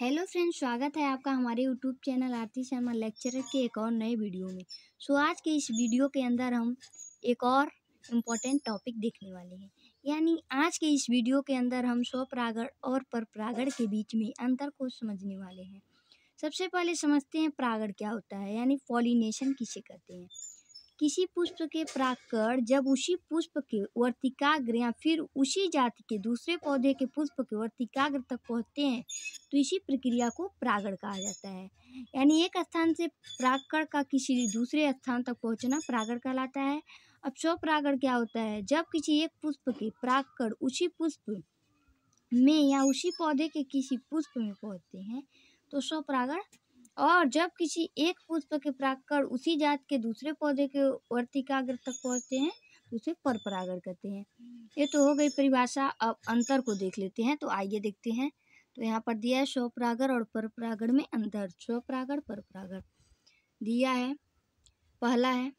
Hello friends, स्वागत है आपका हमारे YouTube channel Aarti Sharma lecturer के एक और नए वीडियो में। आज के इस वीडियो के अंदर हम एक और इम्पोर्टेंट टॉपिक देखने वाले हैं, यानी आज के इस वीडियो के अंदर हम स्वपरागण और परपरागण के बीच में अंतर को समझने वाले हैं। सबसे पहले समझते हैं परागण क्या होता है, यानी पॉलिनेशन किसे कहते हैं। किसी पुष्प के परागण जब उसी पुष्प के वर्तिकाग्र या फिर उसी जाति के दूसरे पौधे के पुष्प के वर्तिकाग्र तक पहुँचते हैं तो इसी प्रक्रिया को परागण कहा जाता है। यानी एक स्थान से परागण का किसी दूसरे स्थान तक पहुँचना परागण कहलाता है। अब स्वपरागण क्या होता है, जब किसी एक पुष्प के परागण उसी पुष्प में या उसी पौधे के किसी पुष्प में पहुँचते हैं तो स्वपरागण, और जब किसी एक पुष्प के परागण उसी जात के दूसरे पौधे के वर्तिकाग्र तक पहुँचते हैं तो उसे परपरागण कहते हैं। ये तो हो गई परिभाषा। अब अंतर को देख लेते हैं, तो आइए देखते हैं। तो यहाँ पर दिया है स्वपरागण और परपरागण में अंतर। स्वपरागण परपरागण दिया है। पहला है,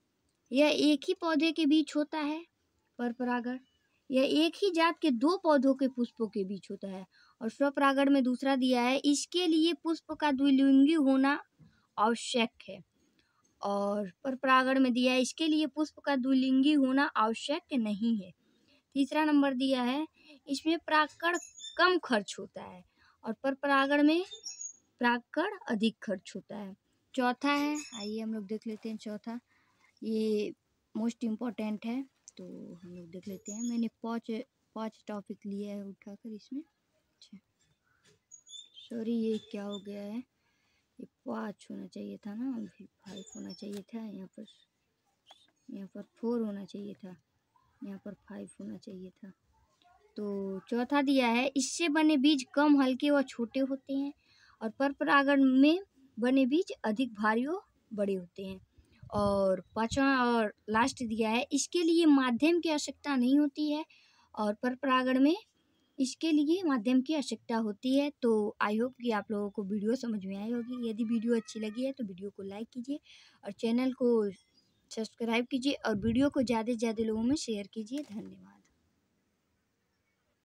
यह एक ही पौधे के बीच होता है। परपरागण यह एक ही जात के दो पौधों के पुष्पों के बीच होता है। और स्वपरागण में दूसरा दिया है, इसके लिए पुष्प का द्विलिंगी होना आवश्यक है। और परपरागण में दिया है, इसके लिए पुष्प का द्विलिंगी होना आवश्यक नहीं है। तीसरा नंबर दिया है, इसमें परागण कम खर्च होता है और परपरागण में परागण अधिक खर्च होता है। चौथा है, आइए हम लोग देख लेते हैं। चौथा ये मोस्ट इम्पोर्टेंट है, तो हम लोग देख लेते हैं। मैंने पाँच टॉपिक लिए है उठाकर इसमें। सॉरी, ये क्या हो गया है, ये 5 होना चाहिए था ना, अभी 5 होना चाहिए था। यहाँ पर 4 होना चाहिए था, यहाँ पर 5 होना चाहिए था। तो चौथा दिया है, इससे बने बीज कम हल्के व छोटे होते हैं और परपरागण में बने बीज अधिक भारी व बड़े होते हैं। और पाँचवा और लास्ट दिया है, इसके लिए माध्यम की आवश्यकता नहीं होती है और परपरागण में इसके लिए माध्यम की आवश्यकता होती है। तो आई होप कि आप लोगों को वीडियो समझ में आई होगी। यदि वीडियो अच्छी लगी है तो वीडियो को लाइक कीजिए और चैनल को सब्सक्राइब कीजिए और वीडियो को ज़्यादा से ज़्यादा लोगों में शेयर कीजिए। धन्यवाद।